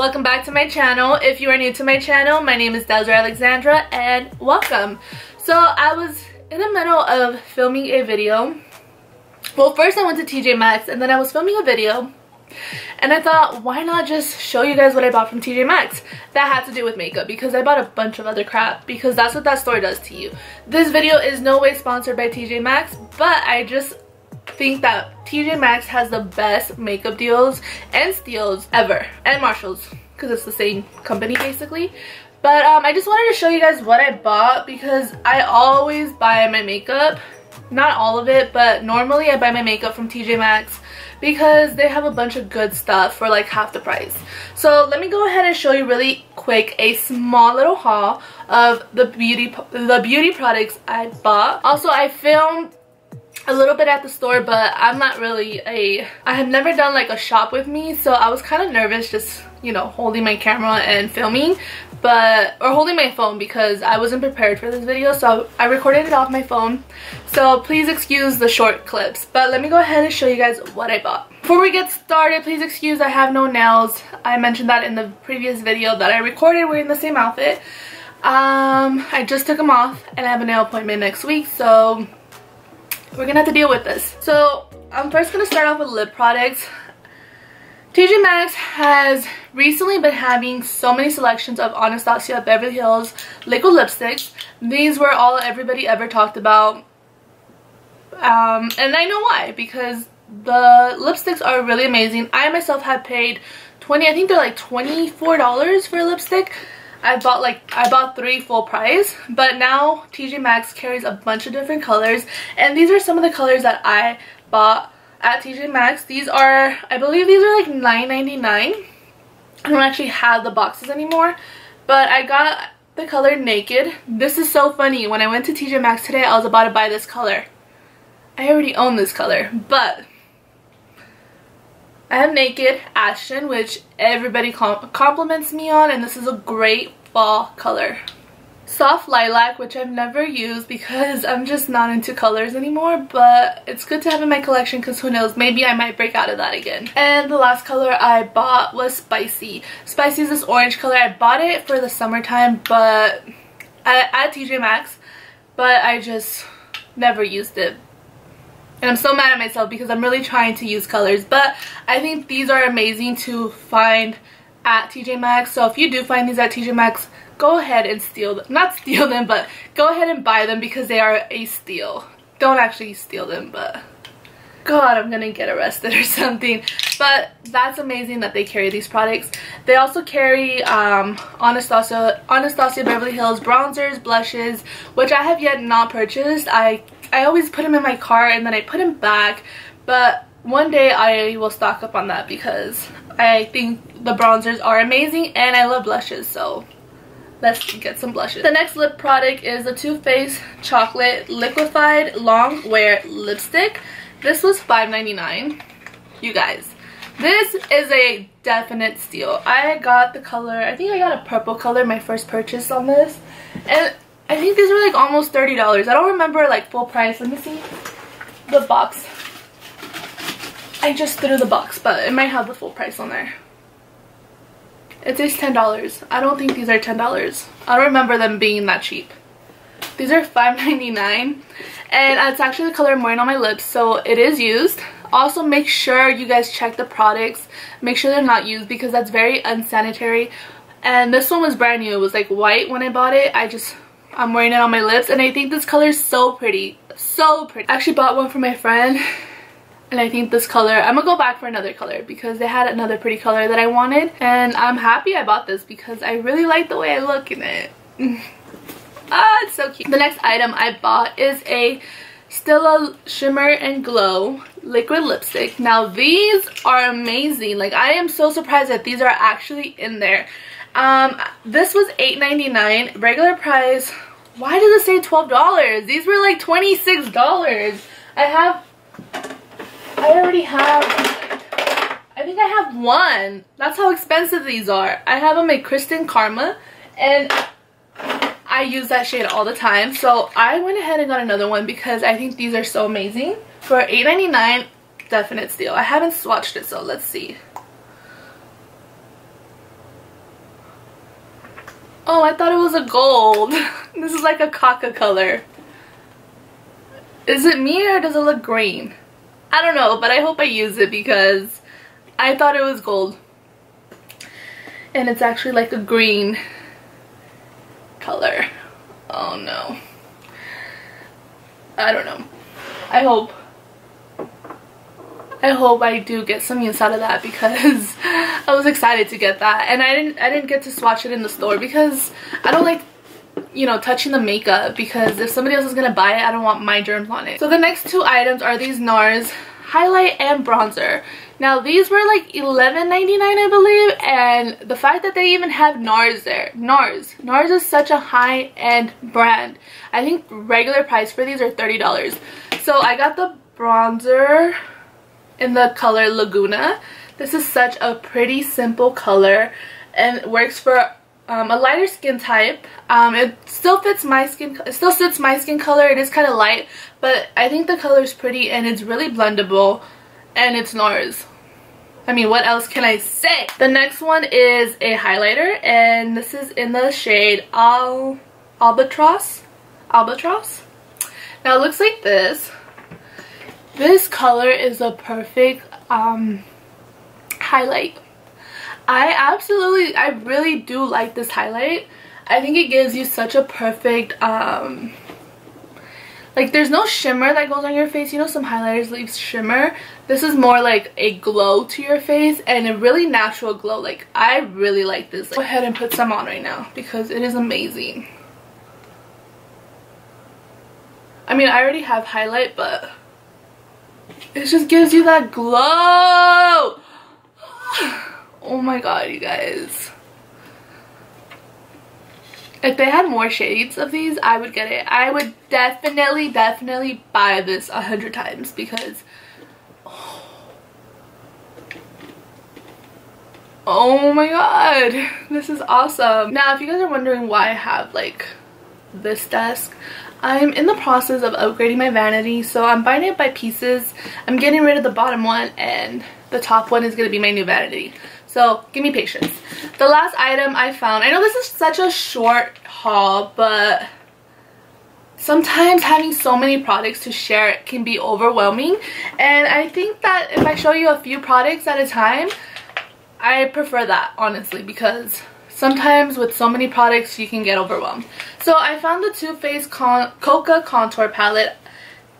welcome back to my channel. If you are new to my channel, my name is Desirae Alexandra and welcome. So I was in the middle of filming a video. Well, first I went to TJ Maxx and then I was filming a video and I thought, why not just show you guys what I bought from TJ Maxx that had to do with makeup, because I bought a bunch of other crap because that's what that store does to you. This video is no way sponsored by TJ Maxx, but I just think that TJ Maxx has the best makeup deals and steals ever, and Marshalls, because it's the same company basically. But I just wanted to show you guys what I bought because I always buy my makeup, not all of it, but normally I buy my makeup from TJ Maxx because they have a bunch of good stuff for like half the price. So let me go ahead and show you really quick a small little haul of the beauty products I bought. Also, I filmed a little bit at the store, but I'm not really I have never done like a shop with me, so I was kind of nervous just, you know, holding my camera and filming, but or holding my phone, because I wasn't prepared for this video, so I recorded it off my phone, so please excuse the short clips. But let me go ahead and show you guys what I bought. Before we get started, please excuse I have no nails. I mentioned that in the previous video that I recorded wearing the same outfit. I just took them off and I have a nail appointment next week, so we're gonna have to deal with this. So I'm first gonna start off with lip products. TJ Maxx has recently been having so many selections of Anastasia Beverly Hills liquid lipsticks. These were all everybody ever talked about, and I know why, because the lipsticks are really amazing. I myself have paid $24 for a lipstick. I bought three full price, but now TJ Maxx carries a bunch of different colors, and these are some of the colors that I bought at TJ Maxx. These are, I believe these are like $9.99. I don't actually have the boxes anymore, but I got the color Naked. This is so funny. When I went to TJ Maxx today, I was about to buy this color. I already own this color, but I have Naked Ashton, which everybody compliments me on, and this is a great fall color. Soft Lilac, which I've never used because I'm just not into colors anymore, but it's good to have in my collection because who knows, maybe I might break out of that again. And the last color I bought was Spicy. Spicy is this orange color. I bought it for the summertime, but at TJ Maxx, but I just never used it. And I'm so mad at myself because I'm really trying to use colors. But I think these are amazing to find at TJ Maxx. So if you do find these at TJ Maxx, go ahead and steal them. Not steal them, but go ahead and buy them because they are a steal. Don't actually steal them, but God, I'm going to get arrested or something. But that's amazing that they carry these products. They also carry Anastasia Beverly Hills bronzers, blushes, which I have yet not purchased. I always put them in my car and then I put them back, but one day I will stock up on that because I think the bronzers are amazing and I love blushes, so let's get some blushes. The next lip product is the Too Faced Chocolate Liquefied Long Wear Lipstick. This was $5.99. You guys, this is a definite steal. I got the color, I think I got a purple color, my first purchase on this, and I think these were like almost $30. I don't remember like full price. Let me see the box. I just threw the box, but it might have the full price on there. It says $10. I don't think these are $10. I don't remember them being that cheap. These are $5.99, and it's actually the color I'm wearing on my lips, so it is used. Also, make sure you guys check the products. Make sure they're not used because that's very unsanitary. And this one was brand new. It was like white when I bought it. I'm wearing it on my lips, and I think this color is so pretty. So pretty. I actually bought one for my friend, and I think this color, I'm gonna go back for another color because they had another pretty color that I wanted, and I'm happy I bought this because I really like the way I look in it. Ah, it's so cute. The next item I bought is a Stila Shimmer and Glow liquid lipstick. Now these are amazing. Like, I am so surprised that these are actually in there. This was $8.99 regular price. Why does it say $12? These were like $26. I think I have one. That's how expensive these are. I have them at Kristen Karma, and I use that shade all the time, so I went ahead and got another one because I think these are so amazing. For $8.99, definite steal. I haven't swatched it, so let's see. Oh, I thought it was a gold. This is like a caca color. Is it me or does it look green? I don't know, but I hope I use it because I thought it was gold. And it's actually like a green color. Oh no. I don't know. I hope I do get some use out of that because I was excited to get that, and I didn't get to swatch it in the store because I don't like, you know, touching the makeup, because if somebody else is gonna buy it, I don't want my germs on it. So the next two items are these NARS highlight and bronzer. Now these were like $11.99, I believe, and the fact that they even have NARS there. NARS is such a high-end brand. I think regular price for these are $30. So I got the bronzer in the color Laguna. This is such a pretty simple color and works for a lighter skin type. It still fits my skin. It still suits my skin color. It is kind of light, but I think the color is pretty and it's really blendable, and it's NARS. I mean, what else can I say? The next one is a highlighter, and this is in the shade Albatross. Now it looks like this. This color is a perfect highlight. I really do like this highlight. I think it gives you such a perfect, like there's no shimmer that goes on your face. You know, some highlighters leave shimmer. This is more like a glow to your face, and a really natural glow. Like, I really like this. Go ahead and put some on right now because it is amazing. I mean, I already have highlight, but it just gives you that glow. Oh my god, you guys. If they had more shades of these, I would get it. I would definitely buy this 100 times because... Oh my god, this is awesome. Now, if you guys are wondering why I have like this desk, I'm in the process of upgrading my vanity, so I'm buying it by pieces. I'm getting rid of the bottom one, and the top one is going to be my new vanity. So, give me patience. The last item I found, I know this is such a short haul, but sometimes having so many products to share can be overwhelming. And I think that if I show you a few products at a time, I prefer that, honestly, because sometimes with so many products, you can get overwhelmed. So I found the Too Faced Coca Contour Palette,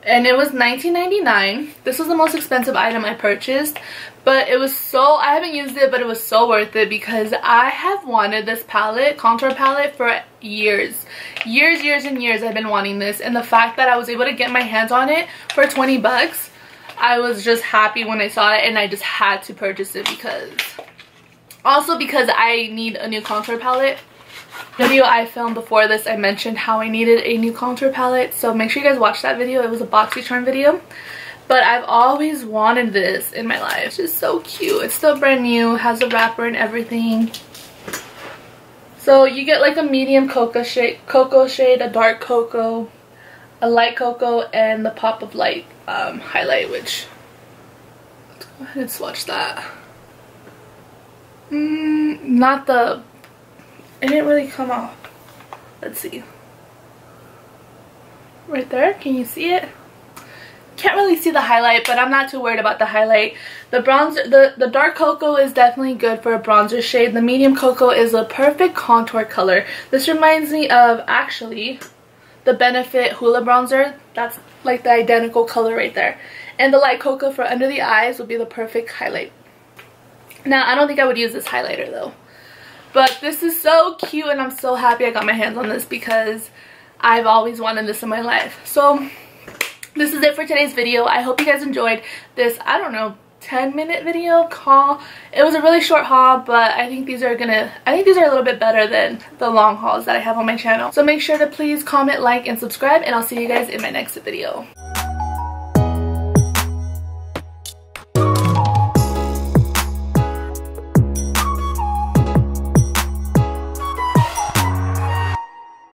and it was $19.99. This was the most expensive item I purchased, but it was so... I haven't used it, but it was so worth it because I have wanted this palette, contour palette, for years. Years I've been wanting this, and the fact that I was able to get my hands on it for 20 bucks, I was just happy when I saw it, and I just had to purchase it because... Also because I need a new contour palette. The video I filmed before this, I mentioned how I needed a new contour palette, so make sure you guys watch that video. It was a BoxyCharm video, but I've always wanted this in my life. It's just so cute. It's still brand new, has a wrapper and everything. So you get like a medium cocoa shade, a dark cocoa, a light cocoa, and the pop of light highlight, which... Let's go ahead and swatch that. Not the... It didn't really come off. Let's see. Right there, can you see it? Can't really see the highlight, but I'm not too worried about the highlight. The bronzer, the dark cocoa is definitely good for a bronzer shade. The medium cocoa is a perfect contour color. This reminds me of, actually, the Benefit Hoola bronzer. That's like the identical color right there. And the light cocoa for under the eyes will be the perfect highlight. Now, I don't think I would use this highlighter though. But this is so cute, and I'm so happy I got my hands on this because I've always wanted this in my life. So this is it for today's video. I hope you guys enjoyed this, I don't know, 10-minute video haul. It was a really short haul, but I think these are a little bit better than the long hauls that I have on my channel. So make sure to please comment, like, and subscribe, and I'll see you guys in my next video.